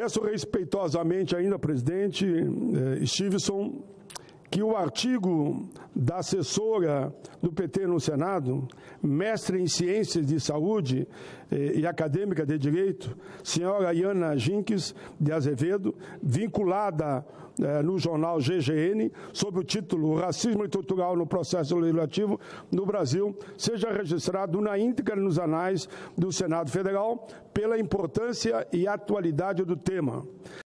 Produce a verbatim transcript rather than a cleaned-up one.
Peço respeitosamente ainda, presidente eh, Stevenson, que o artigo da assessora do P T no Senado, mestre em Ciências de Saúde eh, e acadêmica de Direito, senhora Ianá Jinquis de Azevedo, vinculada eh, no jornal G G N, sob o título Racismo Estrutural no Processo Legislativo no Brasil, seja registrado na íntegra nos anais do Senado Federal pela importância e atualidade do tema.